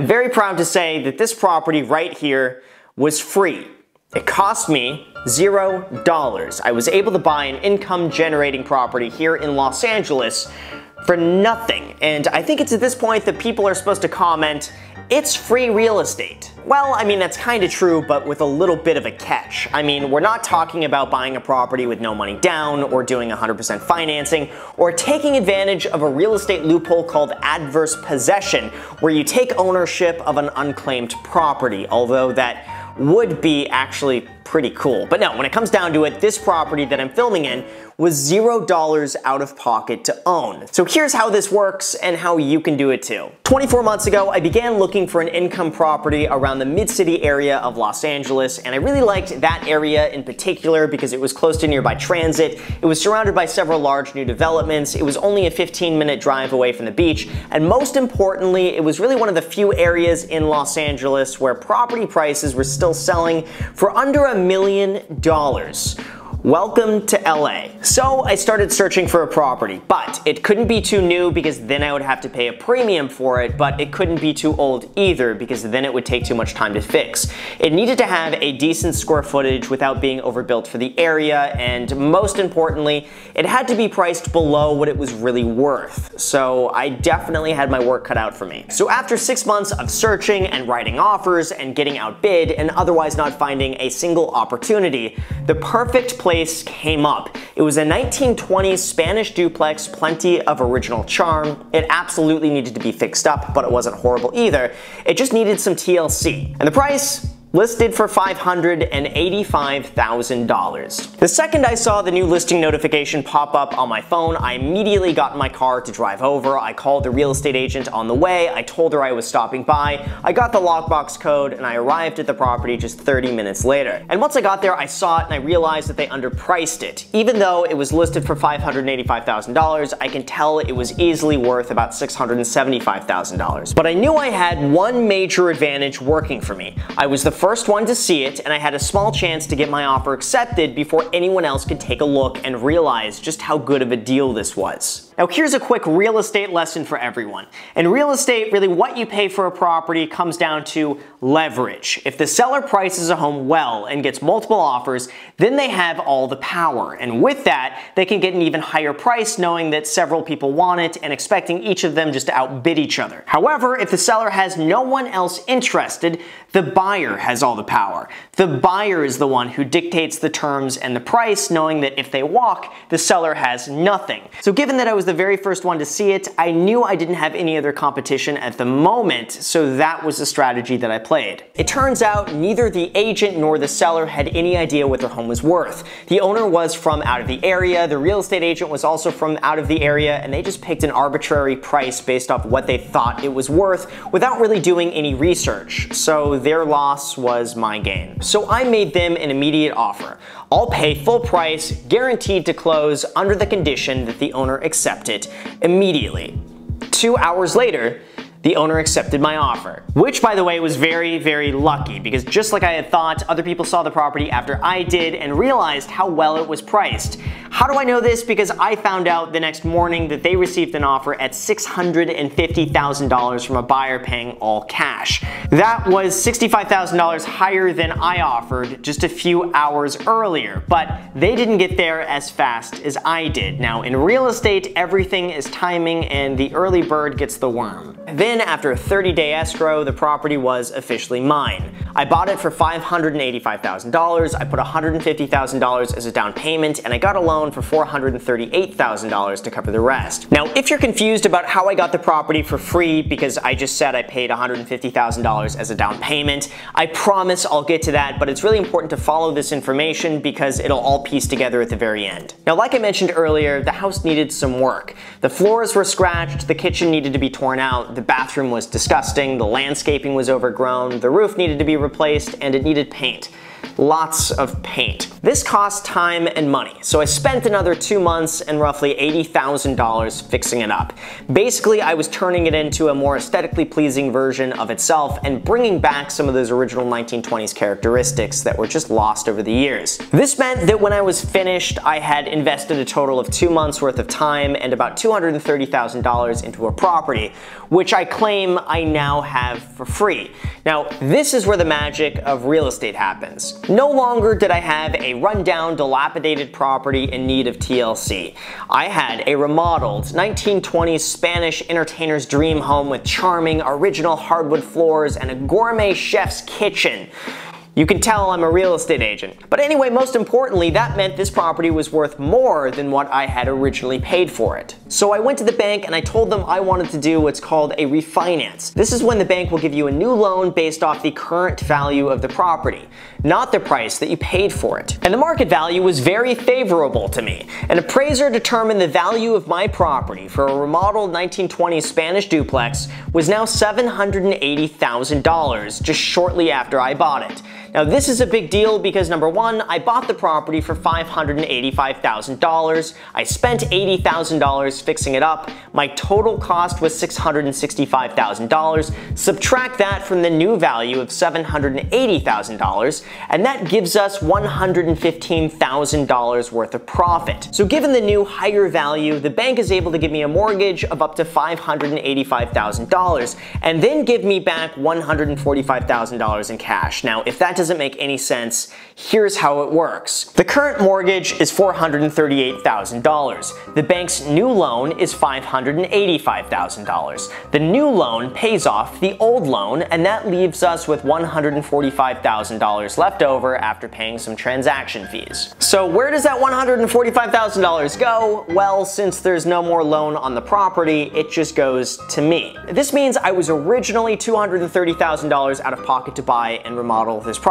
I'm very proud to say that this property right here was free. It cost me $0. I was able to buy an income-generating property here in Los Angeles for nothing. And I think it's at this point that people are supposed to comment, it's free real estate. Well, I mean, that's kind of true, but with a little bit of a catch. I mean, we're not talking about buying a property with no money down, or doing 100% financing, or taking advantage of a real estate loophole called adverse possession, where you take ownership of an unclaimed property, although that would be actually pretty cool. But no, when it comes down to it, this property that I'm filming in was $0 out of pocket to own. So here's how this works and how you can do it too. 24 months ago, I began looking for an income property around the mid-city area of Los Angeles, and I really liked that area in particular because it was close to nearby transit, it was surrounded by several large new developments, it was only a 15-minute drive away from the beach, and most importantly, it was really one of the few areas in Los Angeles where property prices were still selling for under $1 million. Welcome to LA. So I started searching for a property, but it couldn't be too new because then I would have to pay a premium for it, but it couldn't be too old either because then it would take too much time to fix. It needed to have a decent square footage without being overbuilt for the area, and most importantly, it had to be priced below what it was really worth. So I definitely had my work cut out for me. So after 6 months of searching and writing offers and getting outbid and otherwise not finding a single opportunity, the perfect place came up. It was a 1920s Spanish duplex, plenty of original charm. It absolutely needed to be fixed up, but it wasn't horrible either. It just needed some TLC. And the price? Listed for $585,000. The second I saw the new listing notification pop up on my phone, I immediately got in my car to drive over. I called the real estate agent on the way. I told her I was stopping by. I got the lockbox code and I arrived at the property just 30 minutes later. And once I got there, I saw it and I realized that they underpriced it. Even though it was listed for $585,000, I can tell it was easily worth about $675,000. But I knew I had one major advantage working for me. I was the first one to see it, and I had a small chance to get my offer accepted before anyone else could take a look and realize just how good of a deal this was. Now here's a quick real estate lesson for everyone. In real estate, really what you pay for a property comes down to leverage. If the seller prices a home well and gets multiple offers, then they have all the power, and with that, they can get an even higher price knowing that several people want it and expecting each of them just to outbid each other. However, if the seller has no one else interested, the buyer has all the power. The buyer is the one who dictates the terms and the price, knowing that if they walk, the seller has nothing. So given that I was the very first one to see it, I knew I didn't have any other competition at the moment, so that was the strategy that I played. It turns out neither the agent nor the seller had any idea what their home was worth. The owner was from out of the area, the real estate agent was also from out of the area, and they just picked an arbitrary price based off what they thought it was worth without really doing any research. So their loss was my gain. So I made them an immediate offer. I'll pay full price, guaranteed to close, under the condition that the owner accept it immediately. 2 hours later, the owner accepted my offer, which by the way was very, very lucky because just like I had thought, other people saw the property after I did and realized how well it was priced. How do I know this? Because I found out the next morning that they received an offer at $650,000 from a buyer paying all cash. That was $65,000 higher than I offered just a few hours earlier, but they didn't get there as fast as I did. Now in real estate, everything is timing and the early bird gets the worm. Then after a 30-day escrow, the property was officially mine. I bought it for $585,000, I put $150,000 as a down payment, and I got a loan for $438,000 to cover the rest. Now if you're confused about how I got the property for free because I just said I paid $150,000 as a down payment, I promise I'll get to that, but it's really important to follow this information because it'll all piece together at the very end. Now like I mentioned earlier, the house needed some work. The floors were scratched, the kitchen needed to be torn out, the bathroom was disgusting, the landscaping was overgrown, the roof needed to be replaced, and it needed paint. lots of paint. This cost time and money, so I spent another 2 months and roughly $80,000 fixing it up. Basically, I was turning it into a more aesthetically pleasing version of itself and bringing back some of those original 1920s characteristics that were just lost over the years. This meant that when I was finished, I had invested a total of 2 months worth of time and about $230,000 into a property, which I claim I now have for free. Now, this is where the magic of real estate happens. No longer did I have a rundown, dilapidated property in need of TLC. I had a remodeled 1920s Spanish entertainer's dream home with charming original hardwood floors and a gourmet chef's kitchen. You can tell I'm a real estate agent. But anyway, most importantly, that meant this property was worth more than what I had originally paid for it. So I went to the bank and I told them I wanted to do what's called a refinance. This is when the bank will give you a new loan based off the current value of the property, not the price that you paid for it. And the market value was very favorable to me. An appraiser determined the value of my property for a remodeled 1920s Spanish duplex was now $780,000 just shortly after I bought it. Now this is a big deal because number one, I bought the property for $585,000, I spent $80,000 fixing it up, my total cost was $665,000, subtract that from the new value of $780,000, and that gives us $115,000 worth of profit. So given the new higher value, the bank is able to give me a mortgage of up to $585,000, and then give me back $145,000 in cash. Now if that doesn't make any sense, here's how it works. The current mortgage is $438,000. The bank's new loan is $585,000. The new loan pays off the old loan, and that leaves us with $145,000 left over after paying some transaction fees. So where does that $145,000 go? Well, since there's no more loan on the property, it just goes to me. This means I was originally $230,000 out of pocket to buy and remodel this property,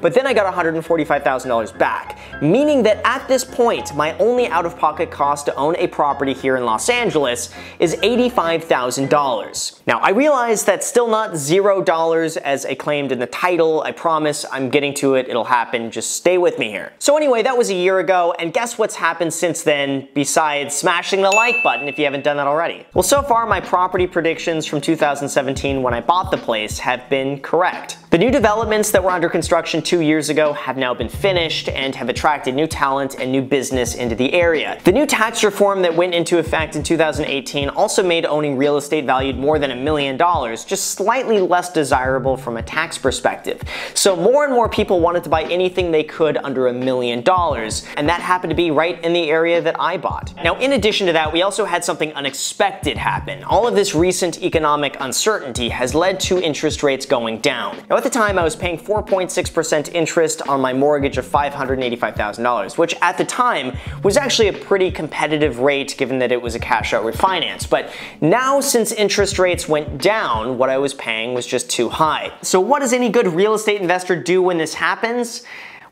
but then I got $145,000 back, meaning that at this point, my only out-of-pocket cost to own a property here in Los Angeles is $85,000. Now, I realize that's still not $0 as I claimed in the title. I promise I'm getting to it. It'll happen. Just stay with me here. So anyway, that was a year ago, and guess what's happened since then besides smashing the like button if you haven't done that already? Well, so far, my property predictions from 2017 when I bought the place have been correct. The new developments that were under construction 2 years ago have now been finished and have attracted new talent and new business into the area. The new tax reform that went into effect in 2018 also made owning real estate valued more than $1 million just slightly less desirable from a tax perspective. So more and more people wanted to buy anything they could under $1 million, and that happened to be right in the area that I bought. Now, in addition to that, we also had something unexpected happen. All of this recent economic uncertainty has led to interest rates going down. Now, at the time, I was paying 4.6% interest on my mortgage of $585,000, which at the time was actually a pretty competitive rate given that it was a cash out refinance. But now, since interest rates went down, what I was paying was just too high. So what does any good real estate investor do when this happens?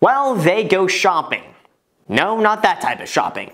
Well, they go shopping. No, not that type of shopping.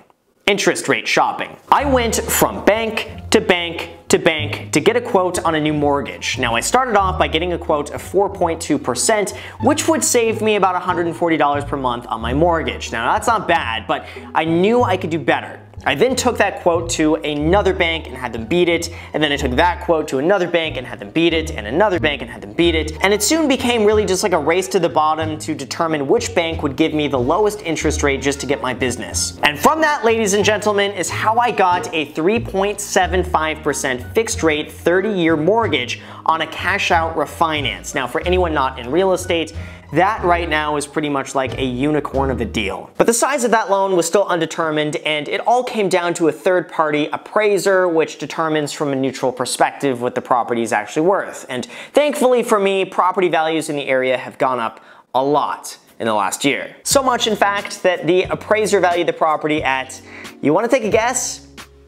Interest rate shopping. I went from bank to bank to bank to get a quote on a new mortgage. Now, I started off by getting a quote of 4.2%, which would save me about $140 per month on my mortgage. Now, that's not bad, but I knew I could do better. I then took that quote to another bank and had them beat it, and then I took that quote to another bank and had them beat it, and another bank and had them beat it, and it soon became really just like a race to the bottom to determine which bank would give me the lowest interest rate just to get my business. And from that, ladies and gentlemen, is how I got a 3.75% fixed rate 30-year mortgage on a cash-out refinance. Now, for anyone not in real estate, that right now is pretty much like a unicorn of a deal. But the size of that loan was still undetermined, and it all came down to a third-party appraiser, which determines from a neutral perspective what the property is actually worth. And thankfully for me, property values in the area have gone up a lot in the last year. So much, in fact, that the appraiser valued the property at, you want to take a guess?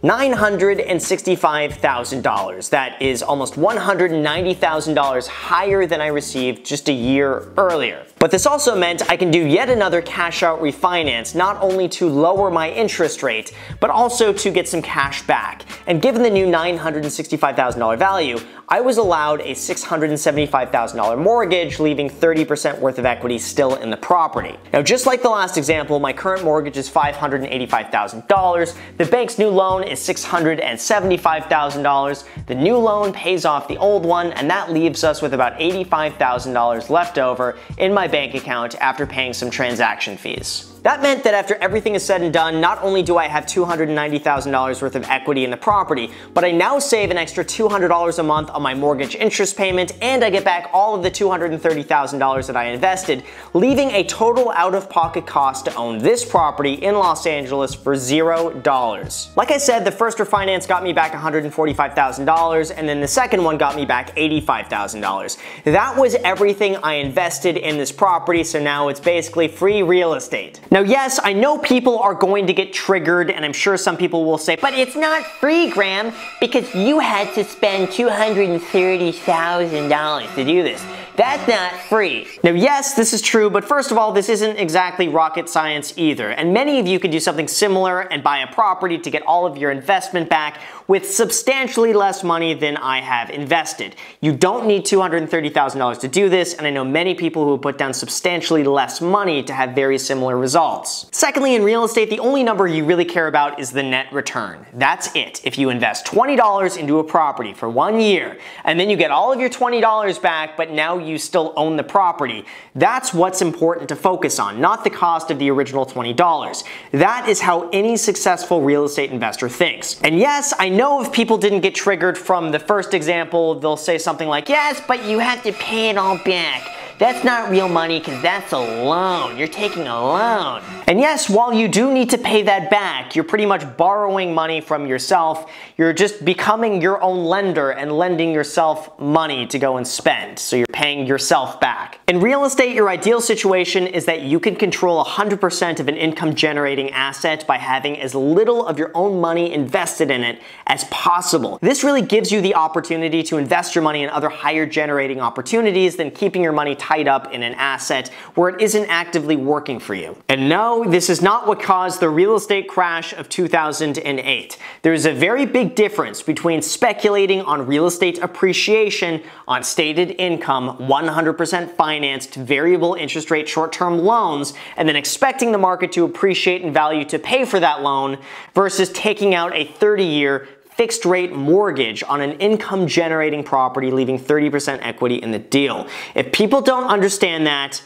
$965,000. That is almost $190,000 higher than I received just a year earlier. But this also meant I can do yet another cash out refinance, not only to lower my interest rate, but also to get some cash back. And given the new $965,000 value, I was allowed a $675,000 mortgage, leaving 30% worth of equity still in the property. Now, just like the last example, my current mortgage is $585,000. The bank's new loan is $675,000. The new loan pays off the old one, and that leaves us with about $85,000 left over in my bank account after paying some transaction fees. That meant that after everything is said and done, not only do I have $290,000 worth of equity in the property, but I now save an extra $200 a month on my mortgage interest payment, and I get back all of the $230,000 that I invested, leaving a total out-of-pocket cost to own this property in Los Angeles for $0. Like I said, the first refinance got me back $145,000, and then the second one got me back $85,000. That was everything I invested in this property, so now it's basically free real estate. Now, yes, I know people are going to get triggered, and I'm sure some people will say, but it's not free, Graham, because you had to spend $230,000 to do this. That's not free. Now, yes, this is true, but first of all, this isn't exactly rocket science either. And many of you could do something similar and buy a property to get all of your investment back with substantially less money than I have invested. You don't need $230,000 to do this, and I know many people who put down substantially less money to have very similar results. Secondly, in real estate, the only number you really care about is the net return. That's it. If you invest $20 into a property for 1 year, and then you get all of your $20 back, but now you still own the property. That's what's important to focus on, not the cost of the original $20. That is how any successful real estate investor thinks. And yes, I know if people didn't get triggered from the first example, they'll say something like, yes, but you have to pay it all back. That's not real money because that's a loan. You're taking a loan. And yes, while you do need to pay that back, you're pretty much borrowing money from yourself. You're just becoming your own lender and lending yourself money to go and spend. So you're paying yourself back. In real estate, your ideal situation is that you can control 100% of an income generating asset by having as little of your own money invested in it as possible. This really gives you the opportunity to invest your money in other higher generating opportunities than keeping your money tied up in an asset where it isn't actively working for you. And no, this is not what caused the real estate crash of 2008. There is a very big difference between speculating on real estate appreciation on stated income, 100% financed variable interest rate short-term loans, and then expecting the market to appreciate in value to pay for that loan versus taking out a 30-year fixed rate mortgage on an income generating property, leaving 30% equity in the deal. If people don't understand that,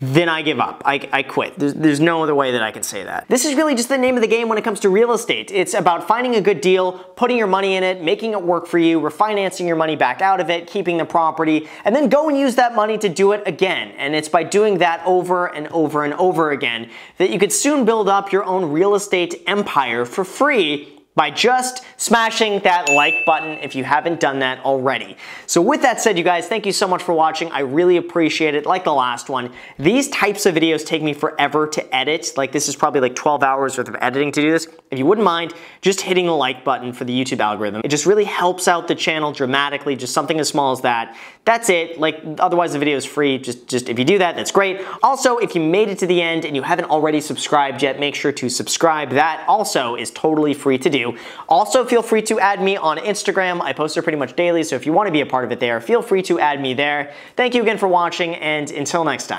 then I give up. I quit. There's no other way that I can say that. This is really just the name of the game when it comes to real estate. It's about finding a good deal, putting your money in it, making it work for you, refinancing your money back out of it, keeping the property, and then go and use that money to do it again. And it's by doing that over and over and over again that you could soon build up your own real estate empire for free by just smashing that like button if you haven't done that already. So with that said, you guys, thank you so much for watching. I really appreciate it. Like the last one, these types of videos take me forever to edit. Like, this is probably like 12 hours worth of editing to do this. If you wouldn't mind just hitting the like button for the YouTube algorithm, it just really helps out the channel dramatically. Just something as small as that. That's it. Like, otherwise the video is free. Just if you do that, that's great. Also, if you made it to the end and you haven't already subscribed yet, make sure to subscribe. That also is totally free to do. Also, feel free to add me on Instagram. I post there pretty much daily, so if you want to be a part of it there, feel free to add me there. Thank you again for watching, and until next time.